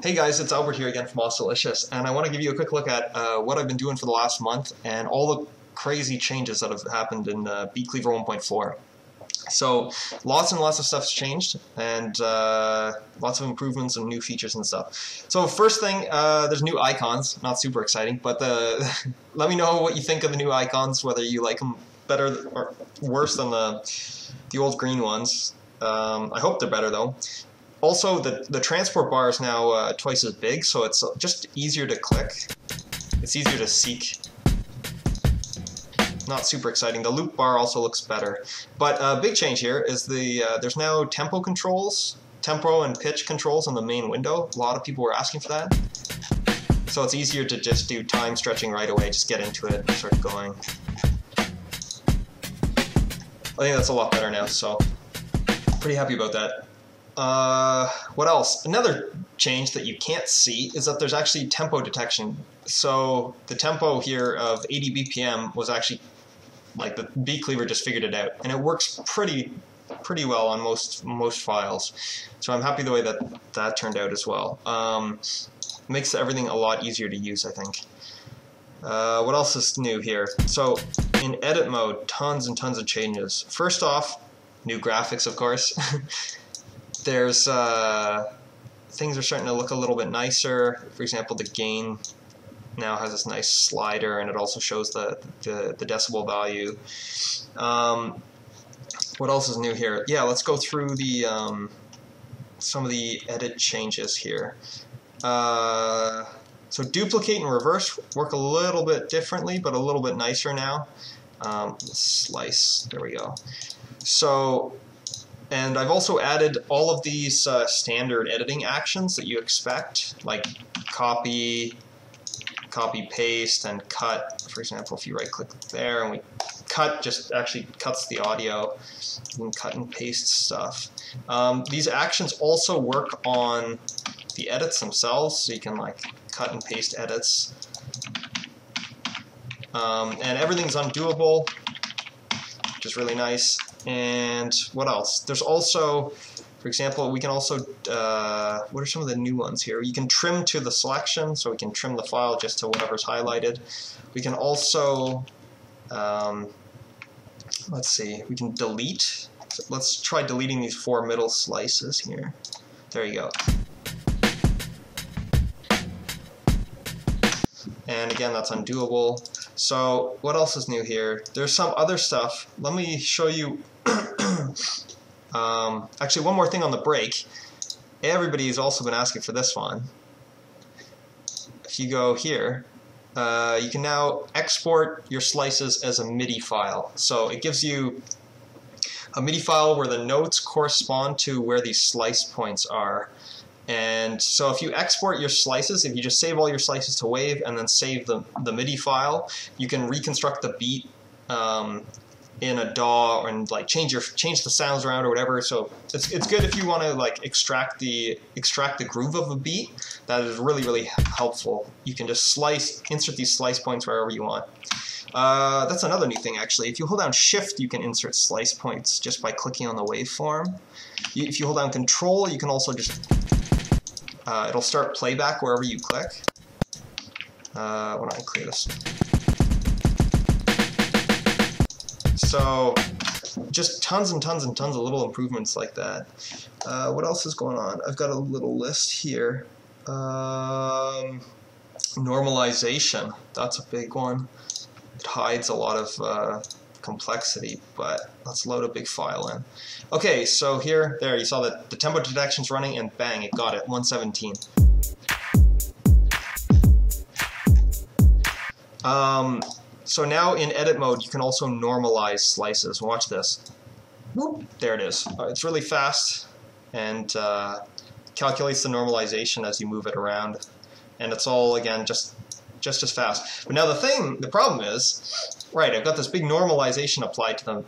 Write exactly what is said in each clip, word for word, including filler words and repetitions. Hey guys, it's Albert here again from Osalicious, and I want to give you a quick look at uh, what I've been doing for the last month and all the crazy changes that have happened in uh, Beat Cleaver one point four. So lots and lots of stuff's changed, and uh, lots of improvements and new features and stuff. So first thing, uh, there's new icons. Not super exciting, but the, let me know what you think of the new icons, whether you like them better or worse than the, the old green ones. Um, I hope they're better though. Also, the, the transport bar is now uh, twice as big, so it's just easier to click. It's easier to seek. Not super exciting. The loop bar also looks better. But a uh, big change here is the uh, there's now tempo controls, tempo and pitch controls on the main window. A lot of people were asking for that. So it's easier to just do time stretching right away, just get into it and start going. I think that's a lot better now, so pretty happy about that. Uh, what else? Another change that you can't see is that there's actually tempo detection. So the tempo here of eighty B P M was actually, like, the Beat Cleaver just figured it out, and it works pretty pretty well on most most files. So I'm happy the way that that turned out as well. Um, makes everything a lot easier to use, I think. Uh, what else is new here? So in edit mode, tons and tons of changes. First off, new graphics, of course. There's uh, things are starting to look a little bit nicer. For example, the gain now has this nice slider, and it also shows the the, the decibel value. Um, what else is new here? Yeah, let's go through the um, some of the edit changes here. Uh, so duplicate and reverse work a little bit differently, but a little bit nicer now. Um, let's slice. There we go. So. And I've also added all of these uh, standard editing actions that you expect, like copy, copy, paste, and cut. For example, if you right-click there and we cut, just actually cuts the audio. You can cut and paste stuff. Um, these actions also work on the edits themselves, so you can like cut and paste edits. Um, and everything's undoable, which is really nice. And what else? There's also, for example, we can also, uh, what are some of the new ones here? You can trim to the selection, so we can trim the file just to whatever's highlighted. We can also, um, let's see, we can delete. So let's try deleting these four middle slices here. There you go. And again, that's undoable. So what else is new here? There's some other stuff. Let me show you. um, actually, one more thing on the break. Everybody's also been asking for this one. If you go here, uh, you can now export your slices as a MIDI file. So it gives you a MIDI file where the notes correspond to where these slice points are. And so if you export your slices, if you just save all your slices to Wave and then save the, the MIDI file, you can reconstruct the beat um, in a D A W and like change your change the sounds around or whatever. So it's it's good if you want to like extract the extract the groove of a beat. That is really, really helpful. You can just slice, insert these slice points wherever you want. Uh, that's another new thing, actually. If you hold down Shift, you can insert slice points just by clicking on the waveform. You, if you hold down Control, you can also just Uh, it'll start playback wherever you click. Uh, when I clear this. So, just tons and tons and tons of little improvements like that. Uh, what else is going on? I've got a little list here. Um, normalization. That's a big one. It hides a lot of uh, complexity, but let's load a big file in. Okay, so here, there, you saw that the tempo detection's running, and bang, it got it, one seventeen. Um, so now in edit mode, you can also normalize slices. Watch this. Whoop, there it is. Uh, it's really fast, and uh, calculates the normalization as you move it around. And it's all, again, just just as fast. But now the thing, the problem is, right, I've got this big normalization applied to the,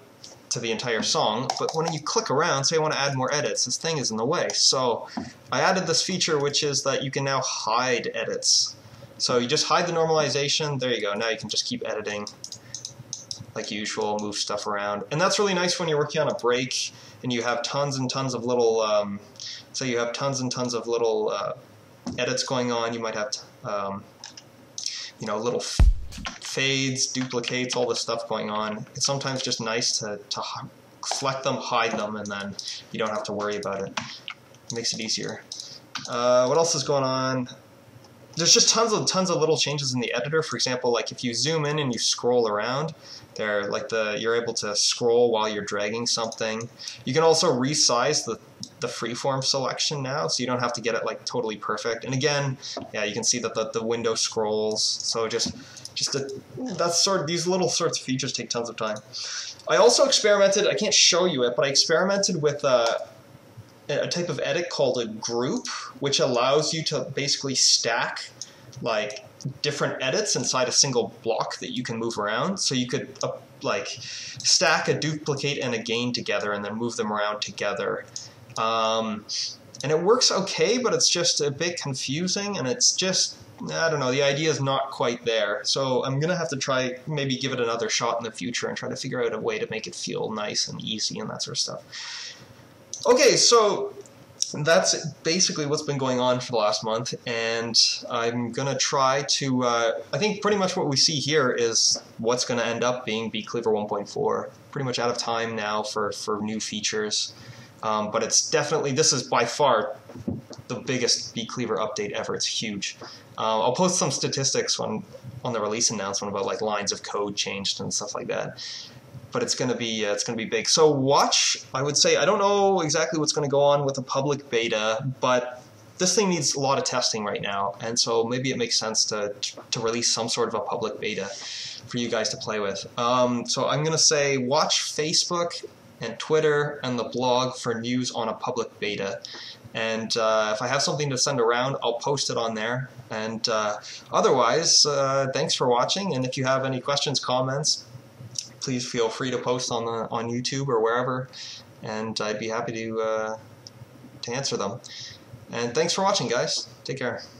to the entire song, but when you click around, say I want to add more edits, this thing is in the way. So I added this feature, which is that you can now hide edits. So you just hide the normalization, there you go, now you can just keep editing like usual, move stuff around. And that's really nice when you're working on a break and you have tons and tons of little, um, so you have tons and tons of little uh, edits going on. You might have, um, you know, little f fades, duplicates, all this stuff going on. It's sometimes just nice to, to select them, hide them, and then you don't have to worry about it. It makes it easier. Uh, what else is going on? There's just tons of tons of little changes in the editor. For example, like if you zoom in and you scroll around, there like the you're able to scroll while you're dragging something. You can also resize the the freeform selection now, so you don't have to get it like totally perfect. And again, yeah, you can see that the, the window scrolls. So just just a, that's sort of, these little sorts of features take tons of time. I also experimented. I can't show you it, but I experimented with Uh, a type of edit called a group, which allows you to basically stack like different edits inside a single block that you can move around. So you could uh, like stack a duplicate and a gain together and then move them around together. Um, and it works okay, but it's just a bit confusing, and it's just, I don't know, the idea is not quite there. So I'm gonna have to try, maybe give it another shot in the future and try to figure out a way to make it feel nice and easy and that sort of stuff. Okay, so that's basically what's been going on for the last month, and I'm going to try to, uh, I think pretty much what we see here is what's going to end up being Beat Cleaver one point four. Pretty much out of time now for, for new features, um, but it's definitely, this is by far the biggest Beat Cleaver update ever. It's huge. Uh, I'll post some statistics when, on the release announcement about like lines of code changed and stuff like that. But it's gonna be uh, it's gonna be big. So watch. I would say I don't know exactly what's gonna go on with the public beta, but this thing needs a lot of testing right now, and so maybe it makes sense to to release some sort of a public beta for you guys to play with. Um, so I'm gonna say watch Facebook and Twitter and the blog for news on a public beta. And uh, if I have something to send around, I'll post it on there. And uh, otherwise, uh, thanks for watching. And if you have any questions, comments, please feel free to post on the, on YouTube or wherever, and I'd be happy to uh, to answer them. And thanks for watching, guys. Take care.